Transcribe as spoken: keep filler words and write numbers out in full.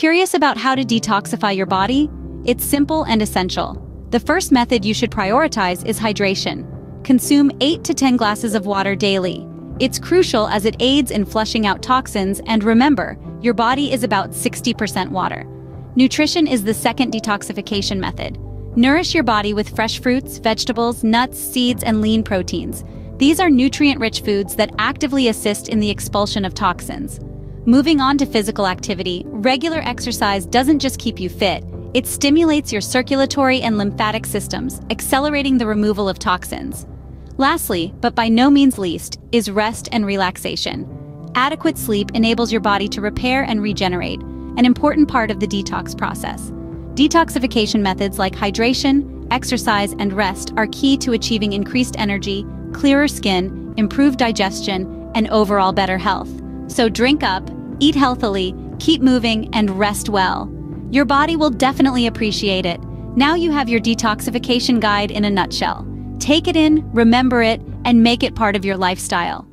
Curious about how to detoxify your body? It's simple and essential. The first method you should prioritize is hydration. Consume eight to ten glasses of water daily. It's crucial as it aids in flushing out toxins, and remember, your body is about sixty percent water. Nutrition is the second detoxification method. Nourish your body with fresh fruits, vegetables, nuts, seeds, and lean proteins. These are nutrient-rich foods that actively assist in the expulsion of toxins. Moving on to physical activity, regular exercise doesn't just keep you fit, it stimulates your circulatory and lymphatic systems, accelerating the removal of toxins. Lastly, but by no means least, is rest and relaxation. Adequate sleep enables your body to repair and regenerate, an important part of the detox process. Detoxification methods like hydration, exercise, and rest are key to achieving increased energy, clearer skin, improved digestion, and overall better health. So drink up, eat healthily, keep moving, and rest well. Your body will definitely appreciate it. Now you have your detoxification guide in a nutshell. Take it in, remember it, and make it part of your lifestyle.